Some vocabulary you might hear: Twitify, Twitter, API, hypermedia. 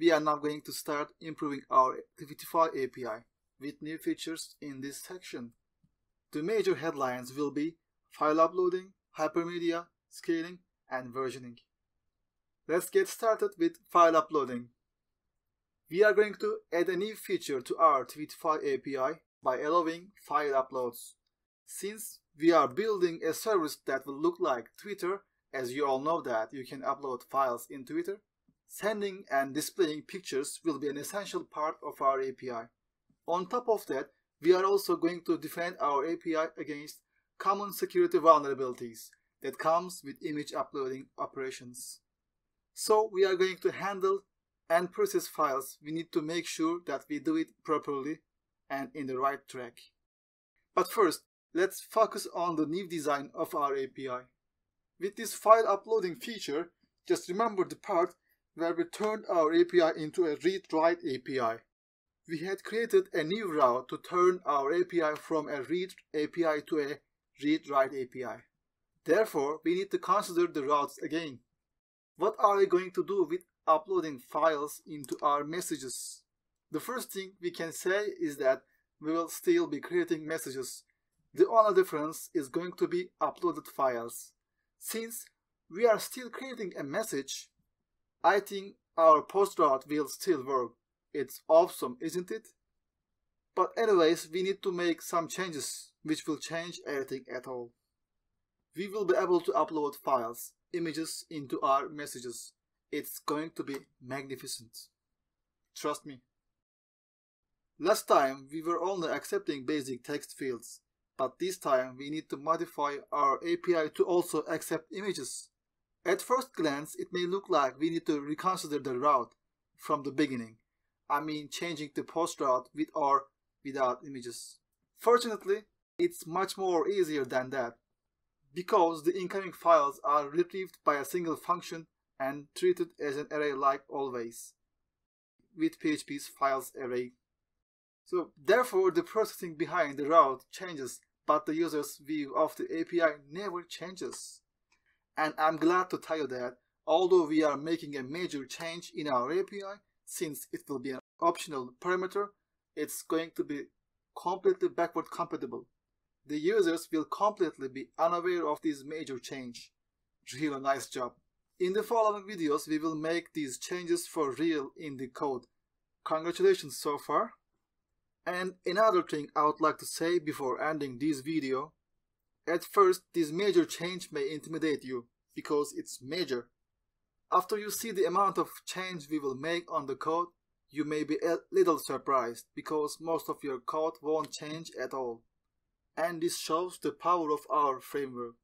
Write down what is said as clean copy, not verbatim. We are now going to start improving our Twitify API with new features in this section. The major headlines will be file uploading, hypermedia, scaling, and versioning. Let's get started with file uploading. We are going to add a new feature to our Twitify API by allowing file uploads. Since we are building a service that will look like Twitter, as you all know that you can upload files in Twitter, sending and displaying pictures will be an essential part of our API. On top of that, we are also going to defend our API against common security vulnerabilities that comes with image uploading operations. So we are going to handle and process files. We need to make sure that we do it properly and in the right track. But first, let's focus on the new design of our API. With this file uploading feature, just remember the part where we turned our API into a read-write API. We had created a new route to turn our API from a read API to a read-write API. Therefore, we need to consider the routes again. What are we going to do with uploading files into our messages? The first thing we can say is that we will still be creating messages. The only difference is going to be uploaded files. Since we are still creating a message, I think our post route will still work. It's awesome, isn't it? But anyways, we need to make some changes, which will change everything at all. We will be able to upload files, images into our messages. It's going to be magnificent. Trust me. Last time, we were only accepting basic text fields. But this time, we need to modify our API to also accept images. At first glance, it may look like we need to reconsider the route from the beginning. I mean changing the post route with or without images. Fortunately, it's much more easier than that, because the incoming files are retrieved by a single function and treated as an array like always, with PHP's files array. So therefore, the processing behind the route changes, but the user's view of the API never changes. And I'm glad to tell you that, although we are making a major change in our API, since it will be an optional parameter, it's going to be completely backward compatible. The users will completely be unaware of this major change. Really nice job. In the following videos, we will make these changes for real in the code. Congratulations so far. And another thing I would like to say before ending this video. At first, this major change may intimidate you, because it's major. After you see the amount of change we will make on the code, you may be a little surprised, because most of your code won't change at all. And this shows the power of our framework.